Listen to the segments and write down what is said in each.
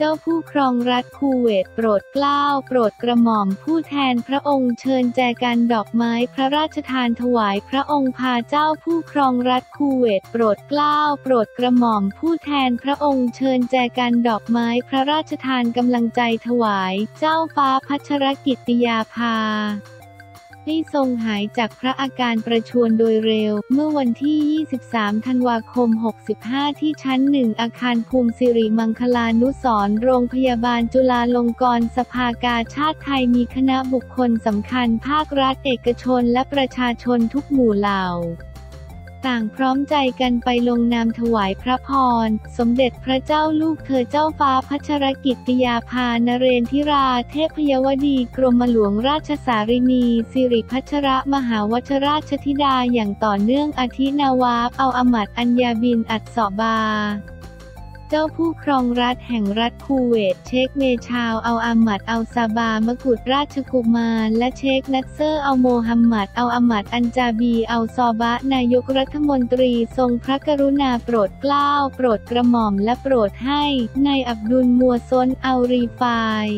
เจ้าผู้ครองรัฐคูเวตโปรดเกล้าโปรดกระหม่อมผู้แทนพระองค์เชิญแจกันดอกไม้พระราชทานถวายพระองค์พาเจ้าผู้ครองรัฐคูเวตโปรดเกล้าโปรดกระหม่อมผู้แทนพระองค์เชิญแจกันดอกไม้พระราชทานกำลังใจถวายเจ้าฟ้าพัชรกิติยาภาได้ทรงหายจากพระอาการประชวรโดยเร็วเมื่อวันที่23ธันวาคม65ที่ชั้น1อาคารภูมิสิริมังคลานุสรณ์โรงพยาบาลจุฬาลงกรณ์สภากาชาติไทยมีคณะบุคคลสำคัญภาครัฐเอกชนและประชาชนทุกหมู่เหล่าต่างพร้อมใจกันไปลงนามถวายพระพรสมเด็จพระเจ้าลูกเธอเจ้าฟ้าพัชรกิติยาภานเรนทิราเทพยวดีกรมหลวงราชสารินีสิริพัชรมหาวชราชธิดาอย่างต่อเนื่องอาทิNawaf Al-Ahmad Al-Jabir Al-Sabahเจ้าผู้ครองรัฐแห่งรัฐคูเวตเชคเมชาวอัลอาหมัดอัลซาบามกุฎราชกุมารและเชคนัสเซอร์อัลโมฮัมหมัดอัลอาหมัดอันจาบีอัลซอบะนายกรัฐมนตรีทรงพระกรุณาโปรดเกล้าโปรดกระหม่อมและโปรดให้นายอับดุลมัวซนอัลรีฟาย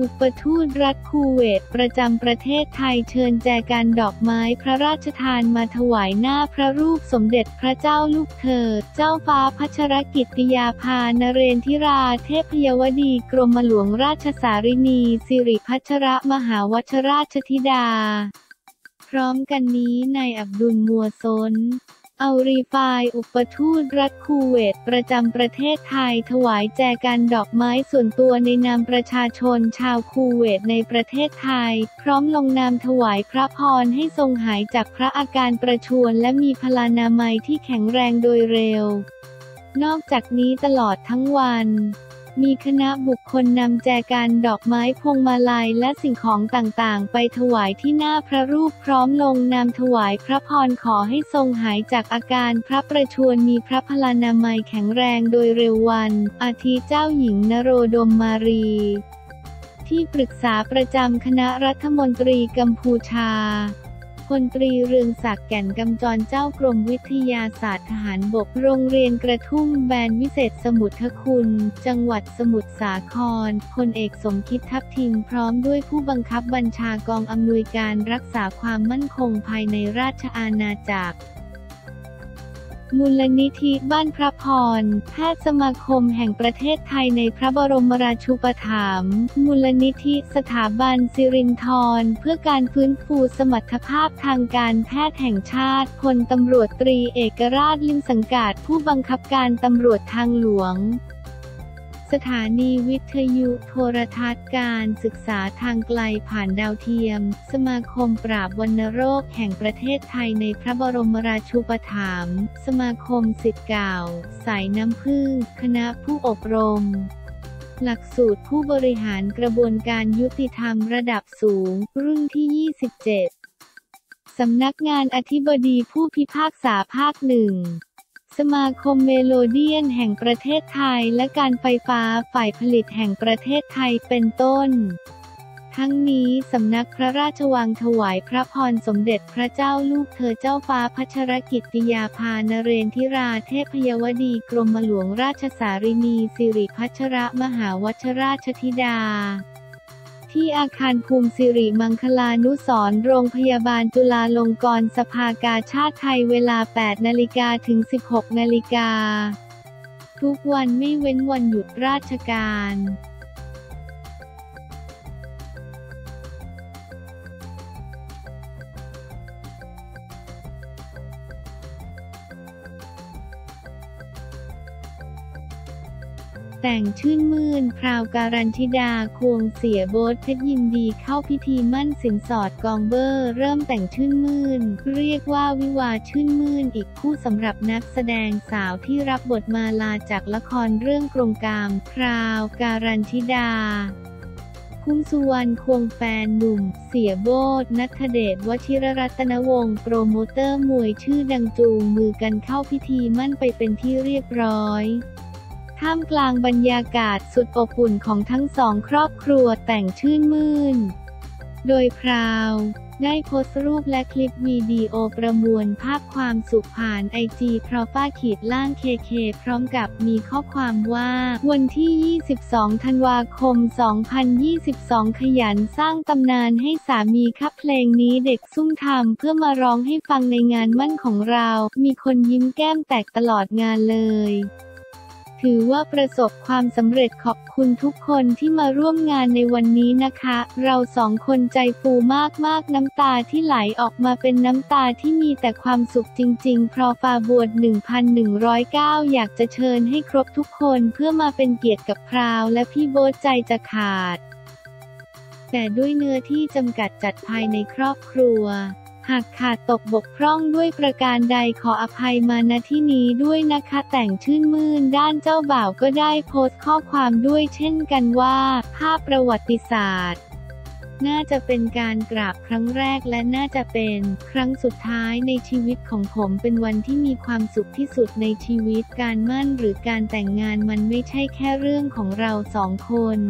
อุปทูตรัฐคูเวตประจำประเทศไทยเชิญแจกันดอกไม้พระราชทานมาถวายหน้าพระรูปสมเด็จพระเจ้าลูกเธอเจ้าฟ้าพัชรกิติยาภานเรนทิราเทพยวดีกรมหลวงราชสารินีสิริพัชรมหาวชราชธิดาพร้อมกันนี้นายอับดุลมัวซนอัลรีฟายอุปทูตรัฐคูเวตประจำประเทศไทยถวายแจกันดอกไม้ส่วนตัวในนามประชาชนชาวคูเวตในประเทศไทยพร้อมลงนามถวายพระพรให้ทรงหายจากพระอาการประชวรและมีพลานามัยที่แข็งแรงโดยเร็วนอกจากนี้ตลอดทั้งวันมีคณะบุคคลนำแจกันดอกไม้พวงมาลัยและสิ่งของต่างๆไปถวายที่หน้าพระรูปพร้อมลงนามถวายพระพรขอให้ทรงหายจากอาการพระประชวรมีพระพลานามัยแข็งแรงโดยเร็ววันอาทิเจ้าหญิงนโรดมมารีที่ปรึกษาประจำคณะรัฐมนตรีกัมพูชาพลตรีเรืองศักดิ์แก่นกำจรเจ้ากรมวิทยาศาสตร์ทหารบกโรงเรียนกระทุ่มแบนวิเศษสมุทรคุณจังหวัดสมุทรสาครพลเอกสมคิดทัพทิมพร้อมด้วยผู้บังคับบัญชากองอำนวยการรักษาความมั่นคงภายในราชอาณาจักรมูลนิธิบ้านพระพรแพทยสมาคมแห่งประเทศไทยในพระบรมราชูปถัมภ์มูลนิธิสถาบันสิรินธรเพื่อการฟื้นฟูสมรรถภาพทางการแพทย์แห่งชาติพลตำรวจตรีเอกราชลิมสังกัดผู้บังคับการตำรวจทางหลวงสถานีวิทยุโทรทัศน์การศึกษาทางไกลผ่านดาวเทียมสมาคมปราบวัณโรคแห่งประเทศไทยในพระบรมราชูปถัมภ์สมาคมศิษย์เก่าสายน้ำผึ้งคณะผู้อบรมหลักสูตรผู้บริหารกระบวนการยุติธรรมระดับสูงรุ่นที่ 27สำนักงานอธิบดีผู้พิพากษาภาคหนึ่งสมาคมเมโลเดียนแห่งประเทศไทยและการไฟฟ้าฝ่ายผลิตแห่งประเทศไทยเป็นต้นทั้งนี้สำนักพระราชวังถวายพระพรสมเด็จพระเจ้าลูกเธอเจ้าฟ้าพัชรกิติยาภานเรนทิราเทพยวดีกรมหลวงราชสารินีสิริพัชรมหาวชราชธิดาที่อาคารภูมิสิริมังคลานุสรณ์โรงพยาบาลจุฬาลงกรณ์สภากาชาติไทยเวลา 8 นาฬิกาถึง 16 นาฬิกาทุกวันไม่เว้นวันหยุดราชการแต่งชื่นมื่นพราวการันธิดาควงเสียโบ๊ทเพชรยินดีเข้าพิธีมั่นสินสอดกองเบอร์เริ่มแต่งชื่นมื่นเรียกว่าวิวาห์ชื่นมื่นอีกคู่สำหรับนักแสดงสาวที่รับบทมาลาจากละครเรื่องกรงกรามพราวการันธิดาคุ้มสุวรรณควงแฟนหนุ่มเสียโบ๊ทณัฐเดชวชิรรัตนวงศ์โปรโมเตอร์มวยชื่อดังจูงมือกันเข้าพิธีมั่นไปเป็นที่เรียบร้อยท่ามกลางบรรยากาศสุดอบอุ่นของทั้งสองครอบครัวแต่งชื่นมื่น โดยพราวได้โพสต์รูปและคลิปวิดีโอประมวลภาพความสุขผ่านไอจีprofa_kkพร้อมกับมีข้อความว่าวันที่22ธันวาคม2022ขยันสร้างตำนานให้สามีครับเพลงนี้เด็กซุ่มทำเพื่อมาร้องให้ฟังในงานมั่นของเรามีคนยิ้มแก้มแตกตลอดงานเลยถือว่าประสบความสำเร็จขอบคุณทุกคนที่มาร่วมงานในวันนี้นะคะเราสองคนใจฟูมากๆน้ำตาที่ไหลออกมาเป็นน้ำตาที่มีแต่ความสุขจริงๆพรฟาบวช 1109 อยากจะเชิญให้ครบทุกคนเพื่อมาเป็นเกียรติกับพราวและพี่โบ๊ทใจจะขาดแต่ด้วยเนื้อที่จำกัดจัดภายในครอบครัวหากขาดตกบกพร่องด้วยประการใดขออภัยมาณที่นี้ด้วยนะคะแต่งชื่นมื่นด้านเจ้าบ่าวก็ได้โพสต์ข้อความด้วยเช่นกันว่าภาพประวัติศาสตร์น่าจะเป็นการกราบครั้งแรกและน่าจะเป็นครั้งสุดท้ายในชีวิตของผมเป็นวันที่มีความสุขที่สุดในชีวิตการมั่นหรือการแต่งงานมันไม่ใช่แค่เรื่องของเราสองคน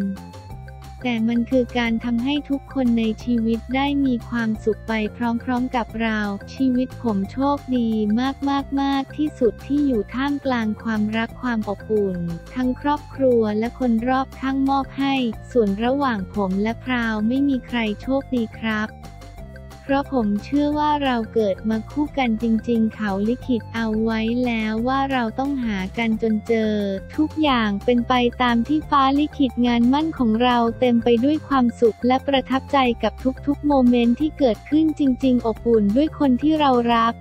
แต่มันคือการทำให้ทุกคนในชีวิตได้มีความสุขไปพร้อมๆกับเราชีวิตผมโชคดีมากที่สุดที่อยู่ท่ามกลางความรักความอบอุ่นทั้งครอบครัวและคนรอบข้างมอบให้ส่วนระหว่างผมและพราวไม่มีใครโชคดีครับเพราะผมเชื่อว่าเราเกิดมาคู่กันจริงๆเขาลิขิตเอาไว้แล้วว่าเราต้องหากันจนเจอทุกอย่างเป็นไปตามที่ฟ้าลิขิตงานมั่นของเราเต็มไปด้วยความสุขและประทับใจกับทุกๆโมเมนต์ที่เกิดขึ้นจริงๆอบอุ่นด้วยคนที่เรารัก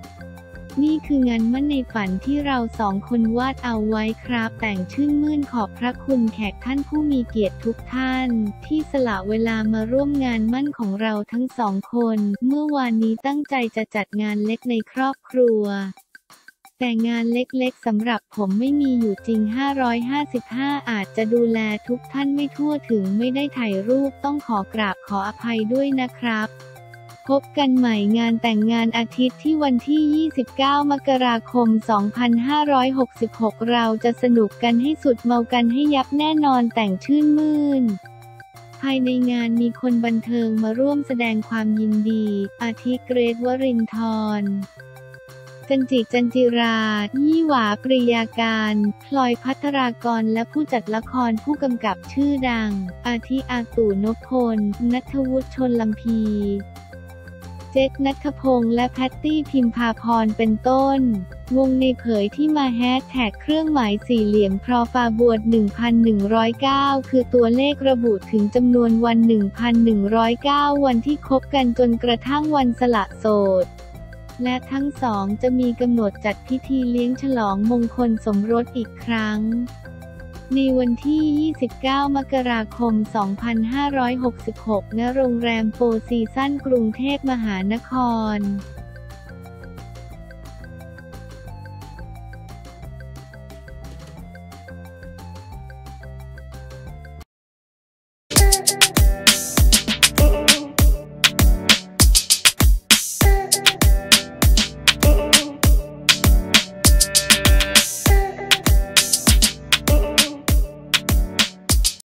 นี่คืองานมั่นในฝันที่เราสองคนวาดเอาไว้ครับแต่งชื่นมื่นขอบพระคุณแขกท่านผู้มีเกียรติทุกท่านที่สละเวลามาร่วมงานมั่นของเราทั้งสองคนเมื่อวานนี้ตั้งใจจะจัดงานเล็กในครอบครัวแต่งานเล็กๆสำหรับผมไม่มีอยู่จริง555อาจจะดูแลทุกท่านไม่ทั่วถึงไม่ได้ถ่ายรูปต้องขอกราบขออภัยด้วยนะครับพบกันใหม่งานแต่งงานอาทิตย์ที่วันที่29มกราคม2566เราจะสนุกกันให้สุดเมากันให้ยับแน่นอนแต่งชื่นมื่นภายในงานมีคนบันเทิงมาร่วมแสดงความยินดีอาทิเกรทวรินทร์จันจิจันจิรายี่หวาปริยาการพลอยภัทรากรและผู้จัดละครผู้กำกับชื่อดังอาทิอาตู่นพพลณัฐวุฒิชลลัมพีเจษณัฐพงษ์และแพตตี้พิมพาพรเป็นต้นวงในเผยที่มาแฮชแท็กเครื่องหมายสี่เหลี่ยมพรฟาบวช 1109 คือตัวเลขระบุถึงจำนวนวัน 1109 วันที่คบกันจนกระทั่งวันสละโสดและทั้งสองจะมีกำหนดจัดพิธีเลี้ยงฉลองมงคลสมรสอีกครั้งในวันที่29มกราคม2566ณโรงแรมโฟร์ซีซั่นกรุงเทพมหานคร